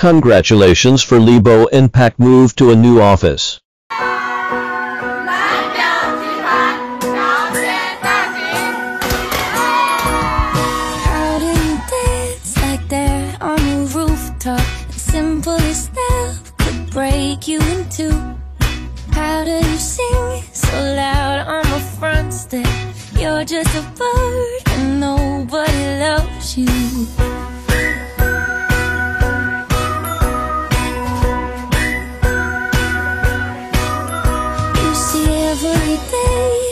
Congratulations for Leabonpack move to a new office. How do you dance like that on the rooftop? The simplest step could break you in two. How do you sing so loud on the front step? You're just a bird and nobody loves you. Every day